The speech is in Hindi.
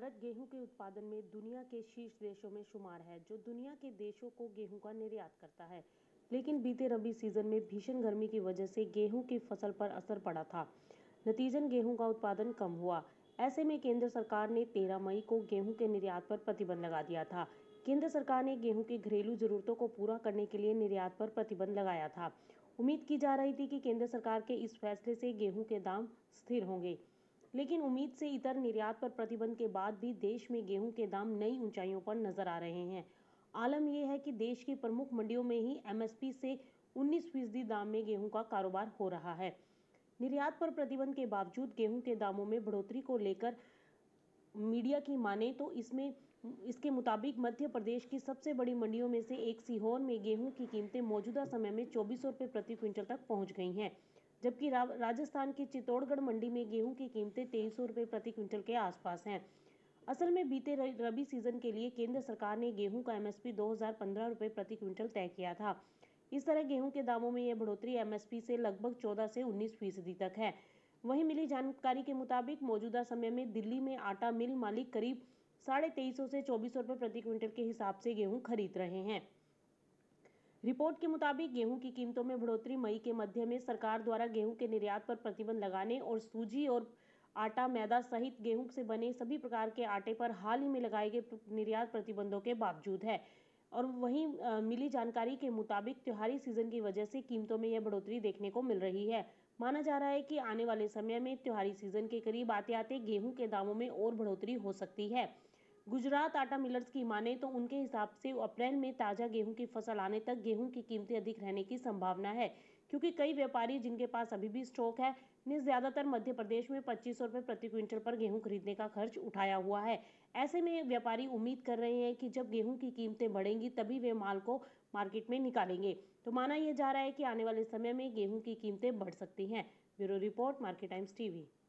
भारत गेहूं के उत्पादन में दुनिया के शीर्ष देशों में शुमार है, जो दुनिया के देशों को गेहूं का निर्यात करता है। लेकिन बीते रबी सीजन में भीषण गर्मी की वजह से गेहूं की फसल पर असर पड़ा था, नतीजन गेहूं का उत्पादन कम हुआ। ऐसे में केंद्र सरकार ने 13 मई को गेहूं के निर्यात पर प्रतिबंध लगा दिया था। केंद्र सरकार ने गेहूं की घरेलू जरूरतों को पूरा करने के लिए निर्यात पर प्रतिबंध लगाया था। उम्मीद की जा रही थी कि केंद्र सरकार के इस फैसले से गेहूं के दाम स्थिर होंगे, लेकिन उम्मीद से इतर निर्यात पर प्रतिबंध के बाद भी देश में गेहूं के दाम नई ऊंचाइयों पर नजर आ रहे हैं। आलम यह है कि देश की प्रमुख मंडियों में ही MSP से 19% दाम में गेहूं का कारोबार हो रहा है। निर्यात पर प्रतिबंध के बावजूद गेहूं के दामों में बढ़ोतरी को लेकर मीडिया की माने तो इसके मुताबिक मध्य प्रदेश की सबसे बड़ी मंडियों में से एक सीहोर में गेहूं की कीमतें मौजूदा समय में 2400 रुपये प्रति क्विंटल तक पहुँच गई हैं, जबकि राजस्थान की चित्तौड़गढ़ मंडी में गेहूं की कीमतें 2300 रुपये प्रति क्विंटल के आसपास हैं। असल में बीते रबी सीजन के लिए केंद्र सरकार ने गेहूं का MSP 2015 रुपये प्रति क्विंटल तय किया था। इस तरह गेहूं के दामों में यह बढ़ोतरी MSP से लगभग 14 से 19% तक है। वहीं मिली जानकारी के मुताबिक मौजूदा समय में दिल्ली में आटा मिल मालिक करीब 2350 से 2400 रुपये प्रति क्विंटल के हिसाब से गेहूँ खरीद रहे हैं। रिपोर्ट के मुताबिक गेहूं की कीमतों में बढ़ोतरी मई के मध्य में सरकार द्वारा गेहूं के निर्यात पर प्रतिबंध लगाने और सूजी और आटा मैदा सहित गेहूं से बने सभी प्रकार के आटे पर हाल ही में लगाए गए निर्यात प्रतिबंधों के बावजूद है। और वहीं मिली जानकारी के मुताबिक त्योहारी सीजन की वजह से कीमतों में यह बढ़ोतरी देखने को मिल रही है। माना जा रहा है कि आने वाले समय में त्योहारी सीजन के करीब आते आते गेहूँ के दामों में और बढ़ोतरी हो सकती है। गुजरात आटा मिलर्स की माने तो उनके हिसाब से अप्रैल में ताज़ा गेहूं की फसल आने तक गेहूं की कीमतें अधिक रहने की संभावना है, क्योंकि कई व्यापारी जिनके पास अभी भी स्टॉक है ने ज़्यादातर मध्य प्रदेश में 2500 रुपये प्रति क्विंटल पर गेहूं खरीदने का खर्च उठाया हुआ है। ऐसे में व्यापारी उम्मीद कर रहे हैं कि जब गेहूँ की कीमतें बढ़ेंगी तभी वे माल को मार्केट में निकालेंगे। तो माना यह जा रहा है कि आने वाले समय में गेहूँ की कीमतें बढ़ सकती हैं। Bureau report, Market Times TV।